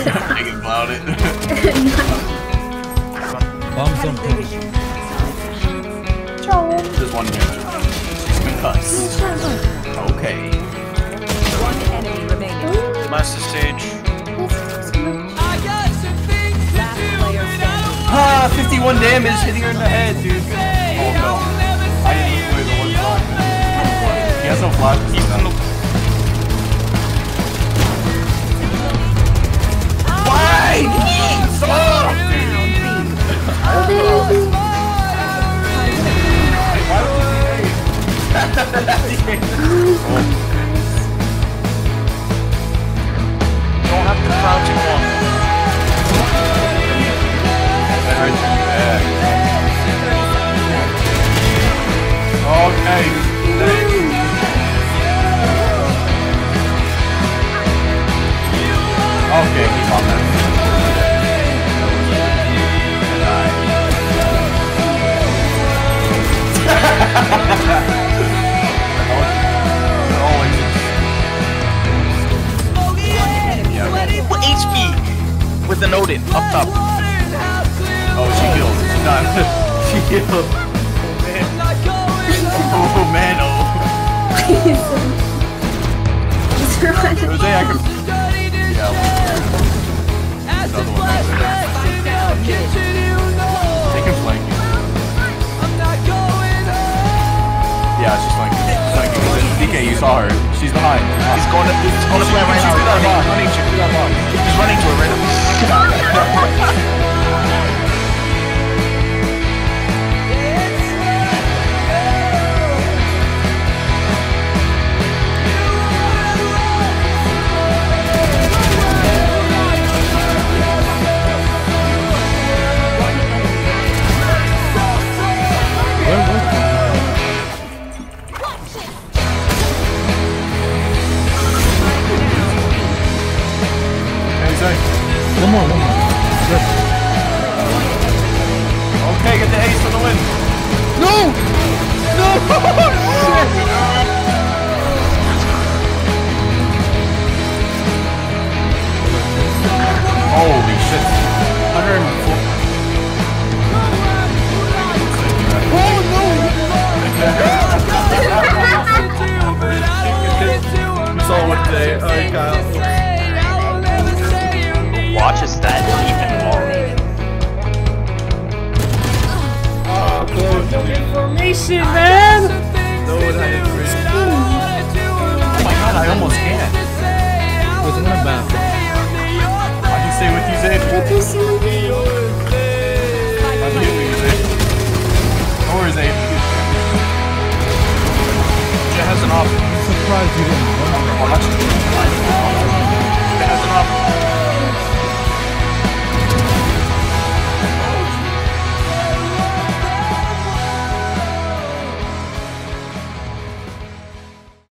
Thinking about it. Bombs on pink. There's one here. She's with us. Okay. One enemy remaining. Master stage. I got some things to do, and I don't want to. 51 damage hitting her in the head, dude. Oh no. I didn't play the one block. He has no block. He's on the. Why? Stop! Why would you? Don't have to crouch and walk. Okay. Okay, keep on that. HP with an Odin up top. Oh, she killed. She's done. She killed. Oh man. Oh man. Oh. Jose, I can. Yeah. Another one. They can flank you. Yeah, she's flanking. She's flanking. DK, you saw her. She's behind. He's going to. He's going to play right now. He's running to it right now. One more. Good. Okay, get the ace for the win. No! No! Holy shit. 104. Oh no! Saw what today. Oh, you got it. Watches that even more. Oh, close. No information, man! No, it had information. Oh my god, I almost can't. What's one about? I can stay with you, Zay. I'm leaving you, Zay. Don't worry, Zay. It has an option. I'm surprised you didn't. It has an option.